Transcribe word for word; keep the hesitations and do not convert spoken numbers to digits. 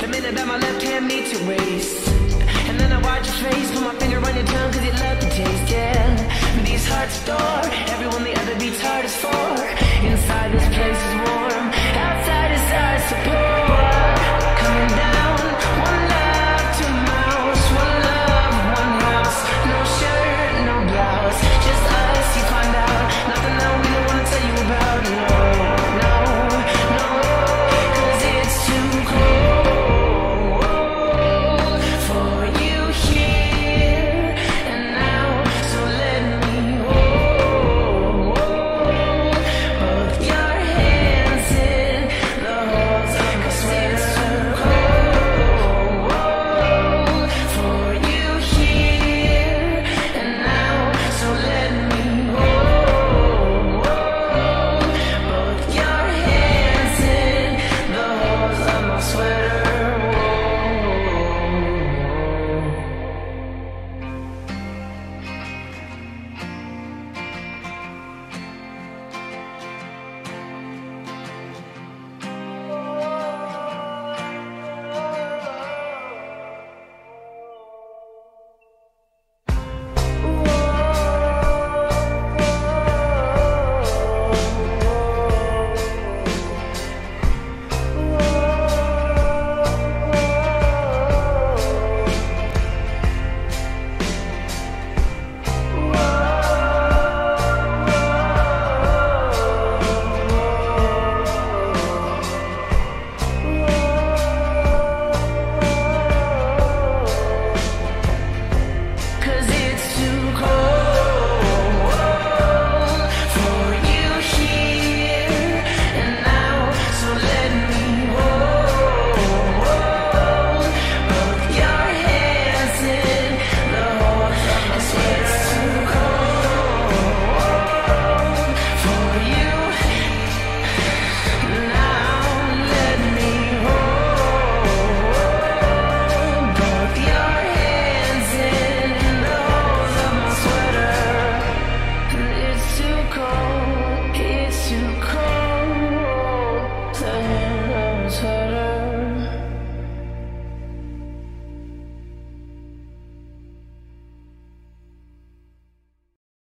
The minute that my left hand meets your waist, and then I watch your face, put my finger on your tongue, cause you love the taste, yeah. These hearts adore everyone the other beats hardest for.